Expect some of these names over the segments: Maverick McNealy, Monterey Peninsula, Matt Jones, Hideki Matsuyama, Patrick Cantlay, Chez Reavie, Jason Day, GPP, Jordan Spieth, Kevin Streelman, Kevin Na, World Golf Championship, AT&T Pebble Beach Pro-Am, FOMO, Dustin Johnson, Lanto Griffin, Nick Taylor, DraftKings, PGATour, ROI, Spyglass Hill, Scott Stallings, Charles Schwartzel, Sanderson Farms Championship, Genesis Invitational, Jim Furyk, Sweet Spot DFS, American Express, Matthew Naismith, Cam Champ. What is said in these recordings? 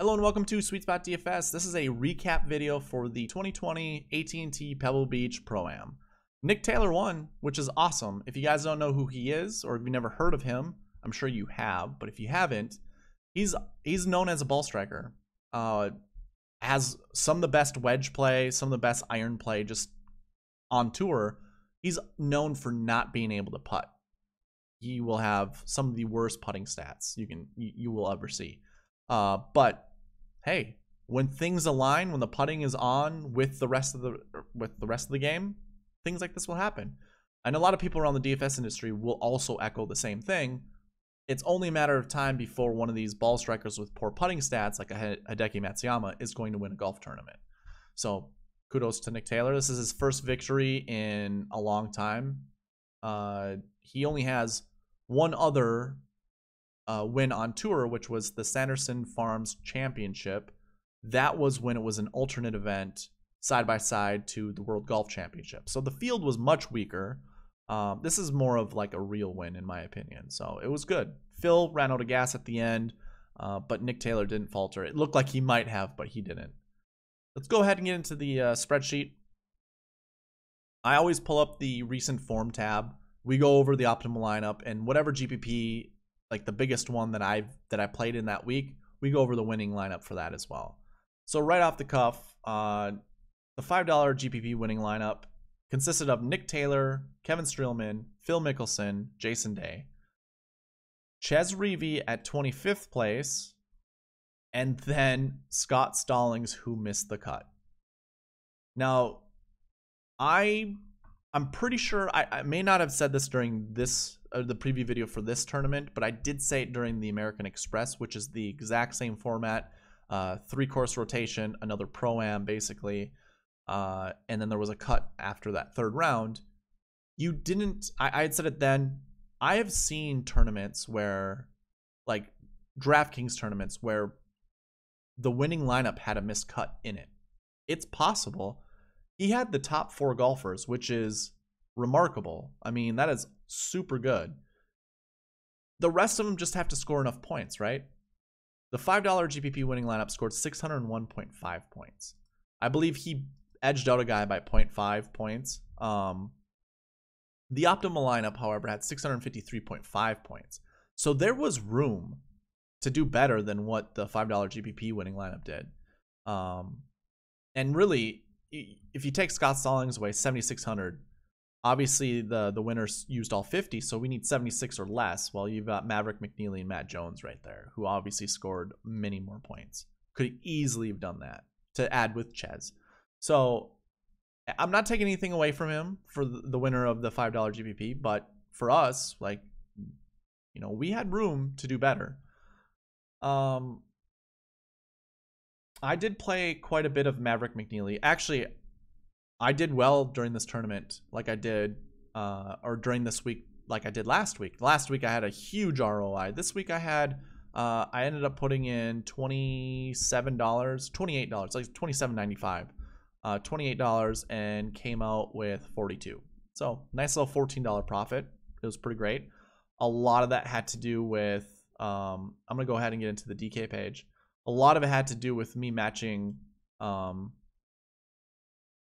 Hello and welcome to Sweet Spot DFS. This is a recap video for the 2020 AT&T Pebble Beach Pro-Am. Nick Taylor won, which is awesome. If you guys don't know who he is, or if you've never heard of him, I'm sure you have, but if you haven't, he's known as a ball striker. Has some of the best wedge play, some of the best iron play just on tour. He's known for not being able to putt. He will have some of the worst putting stats you will ever see. But hey, when things align, when the putting is on with the rest of the game, things like this will happen. And a lot of people around the DFS industry will also echo the same thing. It's only a matter of time before one of these ball strikers with poor putting stats, like a Hideki Matsuyama, is going to win a golf tournament. So kudos to Nick Taylor. This is his first victory in a long time. He only has one other win on tour, which was the Sanderson Farms Championship. That was when it was an alternate event side by side to the World Golf Championship. So the field was much weaker. This is more of like a real win in my opinion. So it was good. Phil ran out of gas at the end, but Nick Taylor didn't falter. It looked like he might have, but he didn't. Let's go ahead and get into the spreadsheet. I always pull up the recent form tab. We go over the optimal lineup and whatever GPP, like the biggest one that I played in that week, we go over the winning lineup for that as well. So right off the cuff, the $5 GPP winning lineup consisted of Nick Taylor, Kevin Streelman, Phil Mickelson, Jason Day. Chez Reavie at 25th place, and then Scott Stallings, who missed the cut. Now, I'm pretty sure I may not have said this during the preview video for this tournament, but I did say it during the American Express, which is the exact same format, three-course rotation, another pro-am basically, and then there was a cut after that third round. You didn't, I had said it then. I have seen tournaments where, like DraftKings tournaments, where the winning lineup had a missed cut in it. It's possible. He had the top four golfers, which is remarkable. I mean, that is super good. The rest of them just have to score enough points, right? The $5 GPP winning lineup scored 601.5 points. I believe he edged out a guy by 0.5 points. The optimal lineup, however, had 653.5 points. So there was room to do better than what the $5 GPP winning lineup did. And really, if you take Scott Stallings away, 7,600, obviously the winners used all 50, so we need 76 or less. Well, you've got Maverick McNealy and Matt Jones right there, who obviously scored many more points. Could easily have done that to add with Chez. So I'm not taking anything away from him for the winner of the $5 GPP, but for us, like, you know, we had room to do better. I did play quite a bit of Maverick McNealy. Actually, I did well during this tournament, like I did, or during this week, like I did last week. Last week I had a huge ROI. This week I had, I ended up putting in $28, like $27.95, $28, and came out with 42. So nice little $14 profit. It was pretty great. A lot of that had to do with, I'm gonna go ahead and get into the DK page. A lot of it had to do with me matching the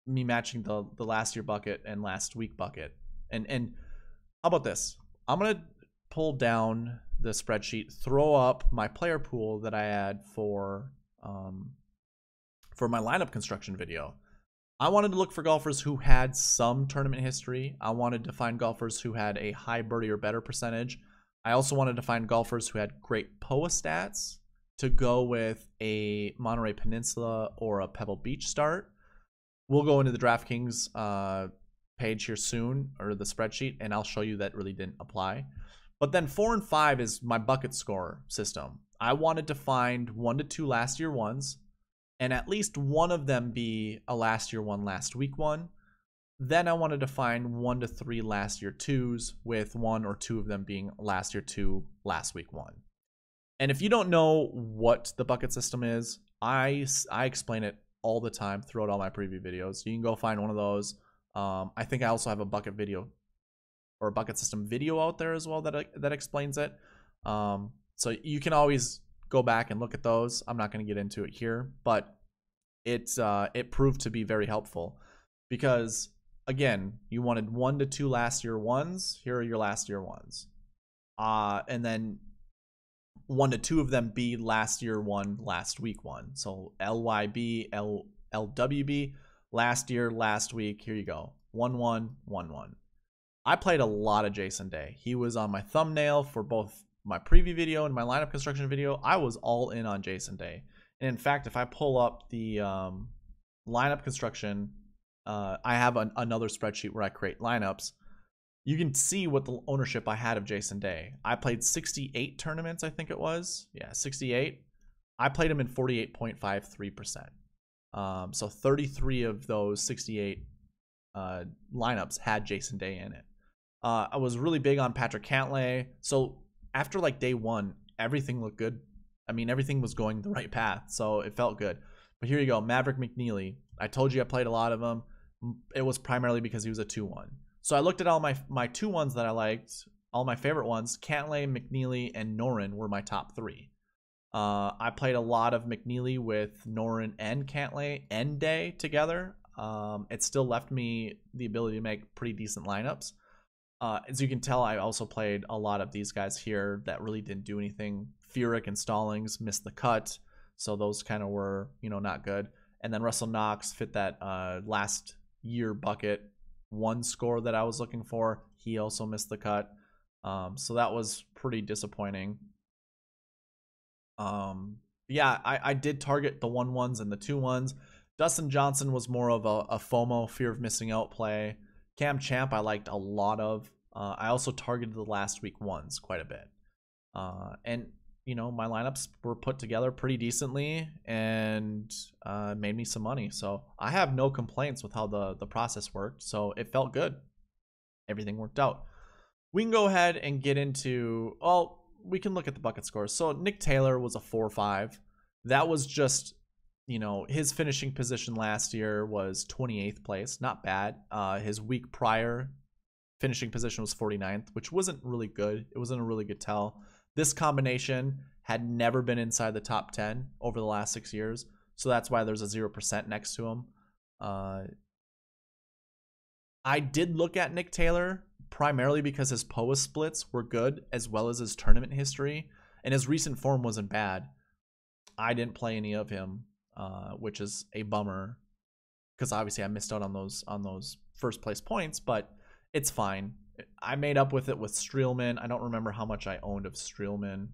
last year bucket and last week bucket. And how about this? I'm gonna pull down the spreadsheet, throw up my player pool that I had for my lineup construction video. I wanted to look for golfers who had some tournament history. I wanted to find golfers who had a high birdie or better percentage. I also wanted to find golfers who had great Poa stats to go with a Monterey Peninsula or a Pebble Beach start. We'll go into the DraftKings page here soon, or the spreadsheet, and I'll show you that really didn't apply. But then 4 and 5 is my bucket score system. I wanted to find 1 to 2 last year ones, and at least one of them be a last year one, last week one. Then I wanted to find 1 to 3 last year twos, with 1 or 2 of them being last year two, last week one. And if you don't know what the bucket system is, I explain it all the time throughout all my preview videos. You can go find one of those. I think I also have a bucket video or a bucket system video out there as well that explains it. So you can always Go back and look at those. I'm not going to get into it here, but it proved to be very helpful because, again, you wanted 1 to 2 last year ones. Here are your last year ones. And then 1 to 2 of them be last year one, last week one. So LYB, LWB, last year, last week. Here you go. 1-1, 1-1. I played a lot of Jason Day. He was on my thumbnail for both my preview video and my lineup construction video. I was all in on Jason Day. And in fact, if I pull up the lineup construction, I have another spreadsheet where I create lineups. You can see what the ownership I had of Jason Day. I played 68 tournaments, I think it was. Yeah, 68. I played him in 48.53%. So 33 of those 68 lineups had Jason Day in it. I was really big on Patrick Cantlay. So after like day one, everything looked good. I mean, everything was going the right path, so it felt good. But here you go, Maverick McNealy. I told you I played a lot of him. It was primarily because he was a 2-1. So I looked at all my 2-1s that I liked, all my favorite ones. Cantlay, McNealy, and Norin were my top three. I played a lot of McNealy with Norin and Cantlay and Day together. It still left me the ability to make pretty decent lineups. As you can tell, I also played a lot of these guys here that really didn't do anything. Furyk and Stallings missed the cut, so those kind of were, you know, not good. And then Russell Knox fit that last year bucket one score that I was looking for. He also missed the cut, so that was pretty disappointing. Yeah, I did target the 1-1s and the 2-1s. Dustin Johnson was more of a FOMO, fear of missing out play. Cam Champ I liked a lot of. I also targeted the last week ones quite a bit. And you know, my lineups were put together pretty decently and made me some money. So I have no complaints with how the process worked. So it felt good. Everything worked out. We can go ahead and get into, oh, we can look at the bucket scores. So Nick Taylor was a 4-5. That was just, you know, his finishing position last year was 28th place. Not bad. His week prior finishing position was 49th, which wasn't really good. It wasn't a really good tell. This combination had never been inside the top 10 over the last 6 years. So that's why there's a 0% next to him. I did look at Nick Taylor primarily because his Poa splits were good, as well as his tournament history. And his recent form wasn't bad. I didn't play any of him, which is a bummer. Because obviously I missed out on those first place points, but it's fine. I made up with it with Streelman. I don't remember how much I owned of Streelman.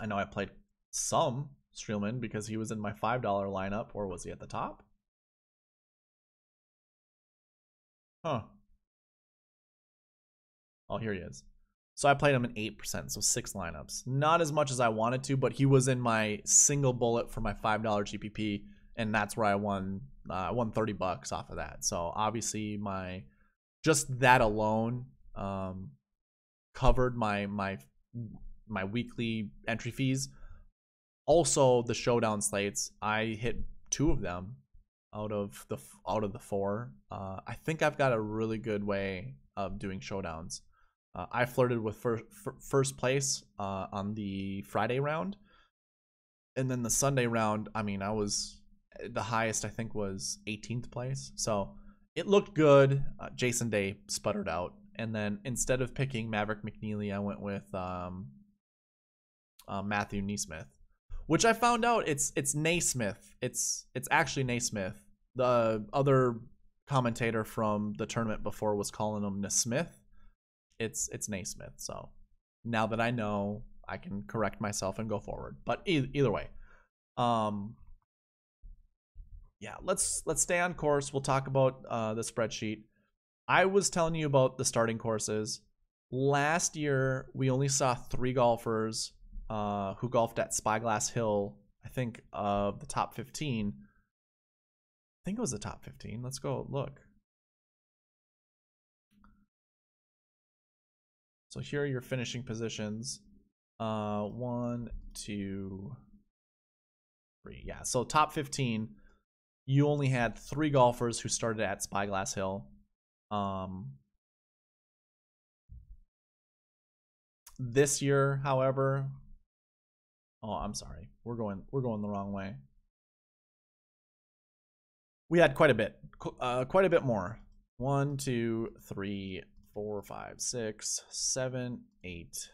I know I played some Streelman because he was in my $5 lineup, or was he at the top? Huh. Oh, here he is. So I played him in 8%, so 6 lineups. Not as much as I wanted to, but he was in my single bullet for my $5 GPP, and that's where I won. I won $30 off of that. So obviously my... just that alone covered my weekly entry fees. Also, the showdown slates, I hit 2 of them out of the 4. I think I've got a really good way of doing showdowns. I flirted with first place on the Friday round, and then the Sunday round. I mean, I was the highest. I think was 18th place. So. It looked good. Jason Day sputtered out. And then instead of picking Maverick McNealy, I went with Matthew Naismith, which I found out it's Naismith. It's actually Naismith. The other commentator from the tournament before was calling him Naismith. It's Naismith. So now that I know, I can correct myself and go forward. But either way, yeah, let's stay on course. We'll talk about the spreadsheet. I was telling you about the starting courses. Last year, we only saw 3 golfers who golfed at Spyglass Hill, I think, of the top 15. I think it was the top 15. Let's go look. So here are your finishing positions. 1, 2, 3. Yeah, so top 15. You only had 3 golfers who started at Spyglass Hill. This year, however, Oh, I'm sorry. We're going the wrong way. We had quite a bit. Quite a bit more. 1, 2, 3, 4, 5, 6, 7, 8,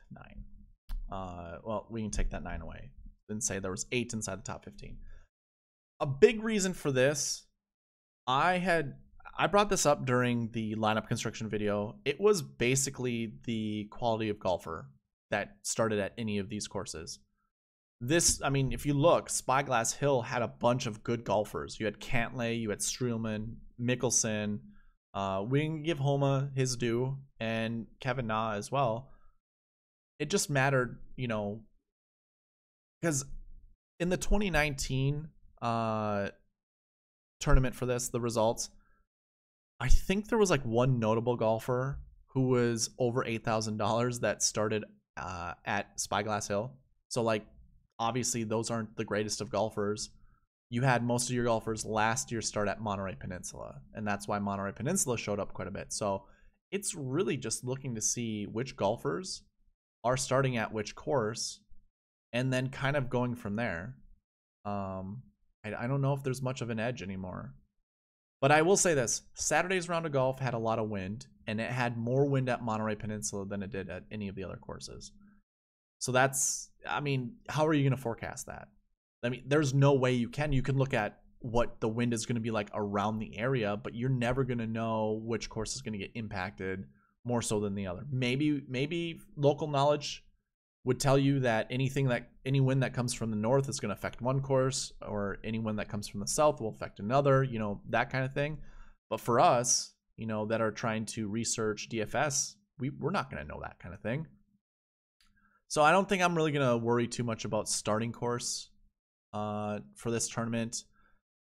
9. Well, we can take that 9 away and say there was 8 inside the top 15. A big reason for this, I brought this up during the lineup construction video. It was basically the quality of golfer that started at any of these courses. This, I mean, if you look, Spyglass Hill had a bunch of good golfers. You had Cantlay, you had Streelman, Mickelson. We can give Homa his due, and Kevin Na as well. It just mattered, you know, because in the 2019 tournament for this, the results, I think there was like one notable golfer who was over $8,000 that started at Spyglass Hill. So, like, obviously those aren't the greatest of golfers. You had most of your golfers last year start at Monterey Peninsula, and that's why Monterey Peninsula showed up quite a bit. So it's really just looking to see which golfers are starting at which course and then kind of going from there. I don't know if there's much of an edge anymore. But I will say this, Saturday's round of golf had a lot of wind, and it had more wind at Monterey Peninsula than it did at any of the other courses. So that's, I mean, how are you going to forecast that? I mean, there's no way you can. You can look at what the wind is going to be like around the area, but you're never going to know which course is going to get impacted more so than the other. Maybe local knowledge would tell you that any wind that comes from the north is going to affect one course, or any wind that comes from the south will affect another, you know, that kind of thing. But for us, you know, that are trying to research DFS, we're not going to know that kind of thing. So I don't think I'm really going to worry too much about starting course for this tournament.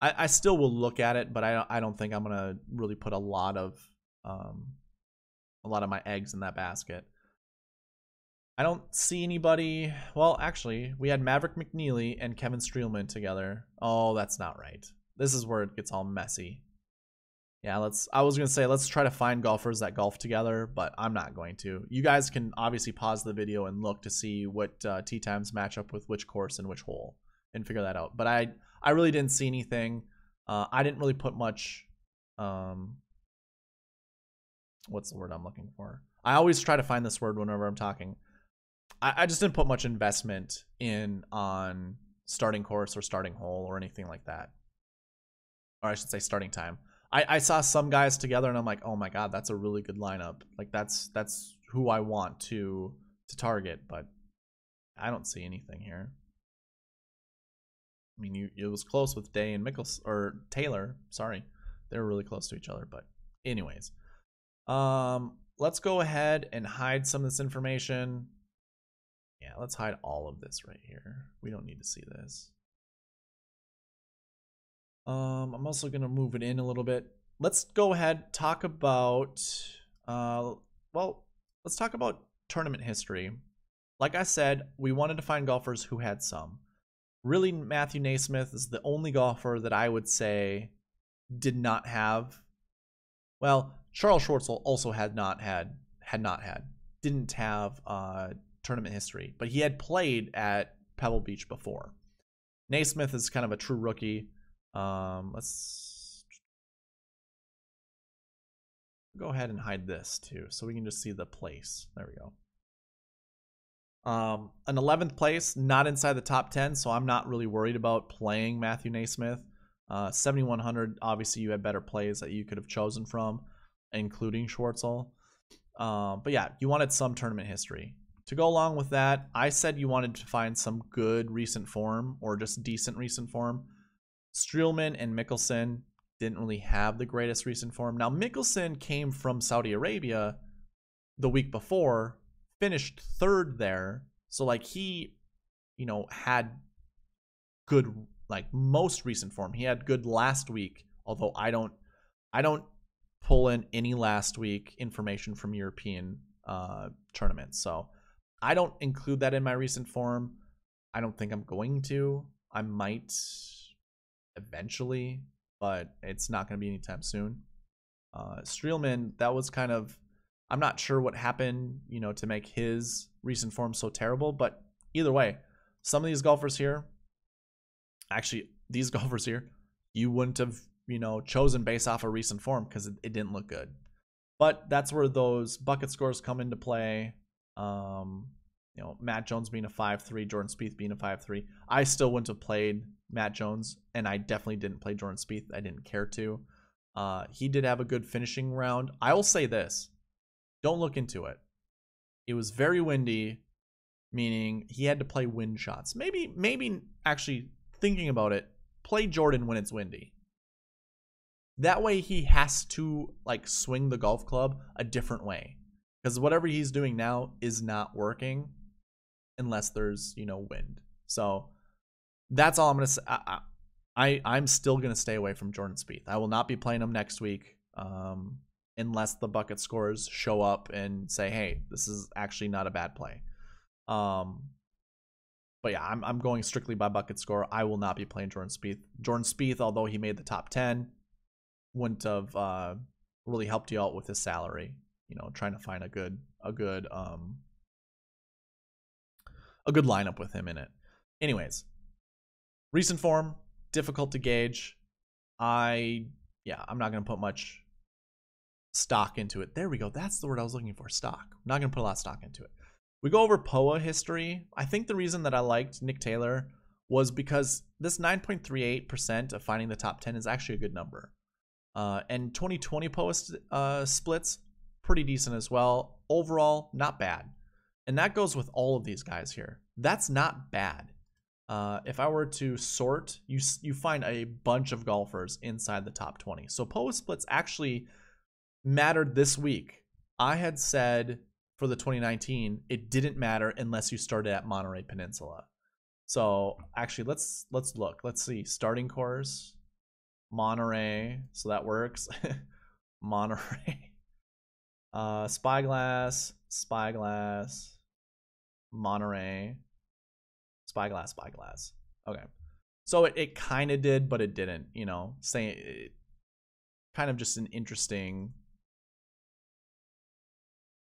I still will look at it, but I don't think I'm going to really put a lot of my eggs in that basket. I don't see anybody. Well, actually, we had Maverick McNealy and Kevin Streelman together. Oh, that's not right. This is where it gets all messy. Yeah, I was going to say, let's try to find golfers that golf together, but I'm not going to. You guys can obviously pause the video and look to see what tee times match up with which course and which hole and figure that out. But I really didn't see anything. I didn't really put much... what's the word I'm looking for? I always try to find this word whenever I'm talking. I just didn't put much investment in on starting course or starting hole or anything like that. Or I should say starting time. I saw some guys together and I'm like, oh my God, that's a really good lineup. Like that's who I want to target, but I don't see anything here. I mean, it was close with Day and Mickelson, or Taylor, sorry. They were really close to each other, but anyways. Let's go ahead and hide some of this information. Yeah, let's hide all of this right here. We don't need to see this. I'm also going to move it in a little bit. Let's go ahead, talk about, well, let's talk about tournament history. Like I said, we wanted to find golfers who had some. Really, Matthew Naismith is the only golfer that I would say did not have. Well, Charles Schwartzel also didn't have tournament history, but he had played at Pebble Beach before. Naismith is kind of a true rookie. Let's go ahead and hide this too, so we can just see the place. There we go. An 11th place, not inside the top 10, so I'm not really worried about playing Matthew Naismith. 7,100, obviously you had better plays that you could have chosen from, including Schwartzel. But yeah, you wanted some tournament history. To go along with that, I said you wanted to find some good recent form or just decent recent form. Streelman and Mickelson didn't really have the greatest recent form. Now, Mickelson came from Saudi Arabia the week before, finished third there. So, like, he, you know, had good, like, most recent form. He had good last week, although I don't pull in any last week information from European tournaments. So, I don't include that in my recent form. I don't think I'm going to. I might... eventually, but it's not going to be anytime soon. Streelman, that was kind of, I'm not sure what happened, you know, to make his recent form so terrible, but either way, some of these golfers here, actually these golfers here, you wouldn't have, you know, chosen based off of recent form because it didn't look good. But that's where those bucket scores come into play. You know, Matt Jones being a 5-3, Jordan Spieth being a 5-3. I still wouldn't have played Matt Jones, and I definitely didn't play Jordan Spieth. I didn't care to. He did have a good finishing round. I will say this. Don't look into it. It was very windy, meaning he had to play wind shots. Maybe actually thinking about it, play Jordan when it's windy. That way he has to, like, swing the golf club a different way. Because whatever he's doing now is not working unless there's, you know, wind. So that's all I'm going to say. I'm still going to stay away from Jordan Spieth. I will not be playing him next week unless the bucket scores show up and say, hey, this is actually not a bad play. But yeah, I'm going strictly by bucket score. I will not be playing Jordan Spieth. Jordan Spieth, although he made the top 10, wouldn't have really helped you out with his salary. You know, trying to find a good lineup with him in it. Anyways, recent form, difficult to gauge. I'm not gonna put much stock into it. There we go. That's the word I was looking for. Stock. I'm not gonna put a lot of stock into it. We go over Poa history. I think the reason that I liked Nick Taylor was because this 9.38% of finding the top 10 is actually a good number. And 2020 Poa splits, pretty decent as well. Overall, not bad. And that goes with all of these guys here. That's not bad. If I were to sort, you find a bunch of golfers inside the top 20. So Poa splits actually mattered this week. I had said for the 2019, it didn't matter unless you started at Monterey Peninsula. So actually, let's look. Let's see. Starting course, Monterey. So that works. Monterey. Spyglass, Monterey, Spyglass. Okay. So it kind of did, but it didn't, you know, kind of just an interesting,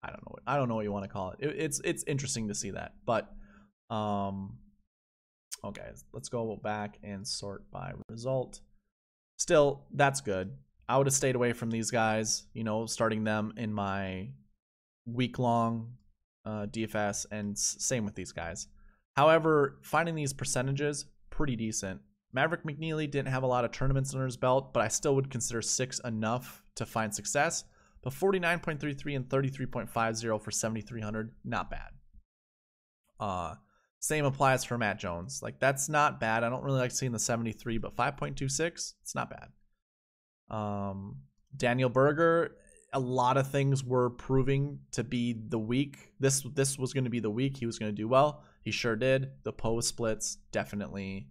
I don't know what you want to call it. It's interesting to see that, but, okay, let's go back and sort by result. Still, that's good. I would have stayed away from these guys, you know, starting them in my week-long DFS, and same with these guys. However, finding these percentages, pretty decent. Maverick McNealy didn't have a lot of tournaments under his belt, but I still would consider 6 enough to find success. But 49.33 and 33.50 for 7,300, not bad. Same applies for Matt Jones. Like, that's not bad. I don't really like seeing the 73, but 5.26, it's not bad. Daniel Berger, a lot of things were proving to be the week. This was going to be the week he was going to do well. He sure did. The Poa splits definitely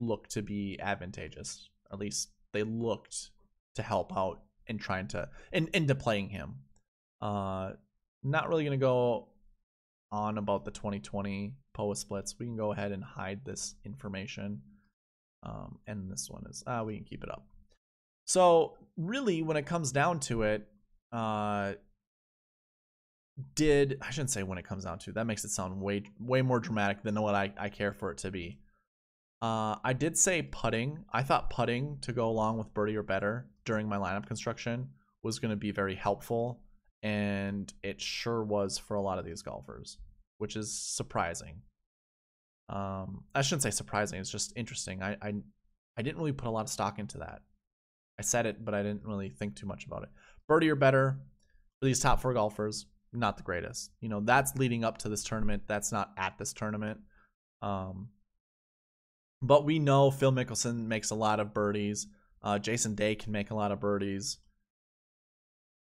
looked to be advantageous. At least they looked to help out in trying to into playing him. Not really going to go on about the 2020 Poa splits. We can go ahead and hide this information. And this one is we can keep it up. So really, when it comes down to it, I shouldn't say when it comes down to it. That makes it sound way more dramatic than what I care for it to be. I did say putting. I thought putting to go along with birdie or better during my lineup construction was going to be very helpful, and it sure was for a lot of these golfers, which is surprising. I shouldn't say surprising. It's just interesting. I didn't really put a lot of stock into that. I said it, but I didn't really think too much about it. Birdie or better for these top 4 golfers, not the greatest. You know, that's leading up to this tournament. That's not at this tournament. But we know Phil Mickelson makes a lot of birdies. Jason Day can make a lot of birdies.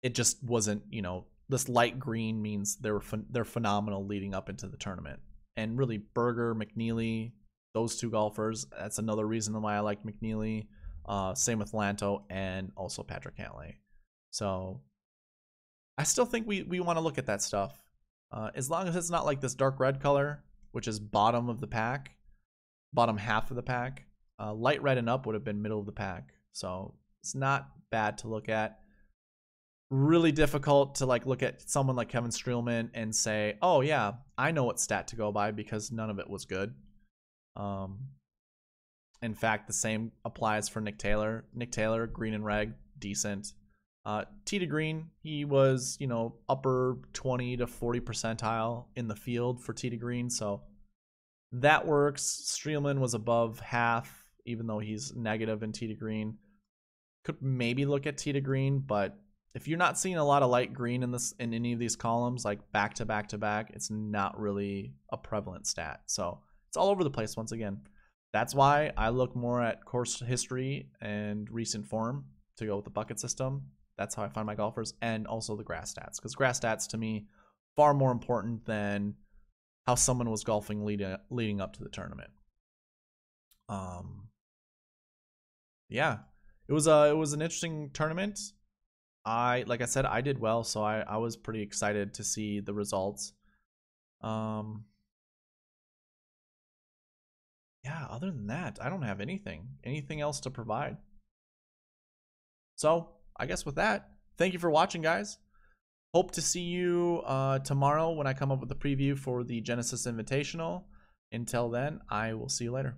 It just wasn't, you know, this light green means they're phenomenal leading up into the tournament. And really, Berger, McNealy, those 2 golfers, that's another reason why I like McNealy. Same with Lanto and also Patrick Cantlay. So I still think we want to look at that stuff. As long as it's not like this dark red color, which is bottom of the pack, bottom half of the pack. Light red and up would have been middle of the pack. So it's not bad to look at. really difficult to like look at someone like Kevin Streelman and say, oh yeah, I know what stat to go by, because none of it was good. In fact, the same applies for Nick Taylor. Nick Taylor, green and reg, decent. Tee to green, he was, you know, upper 20 to 40 percentile in the field for tee to green, so that works. Streelman was above half, even though he's negative in tee to green. Could maybe look at tee to green, but if you're not seeing a lot of light green in this, in any of these columns, like back to back to back, it's not really a prevalent stat. So it's all over the place once again. That's why I look more at course history and recent form to go with the bucket system. That's how I find my golfers, and also the grass stats, because grass stats to me far more important than how someone was golfing leading up to the tournament. Yeah, it was an interesting tournament. Like I said, I did well, so I was pretty excited to see the results. Yeah, other than that, I don't have anything else to provide. So I guess with that, thank you for watching, guys. Hope to see you tomorrow when I come up with a preview for the Genesis Invitational. Until then, I will see you later.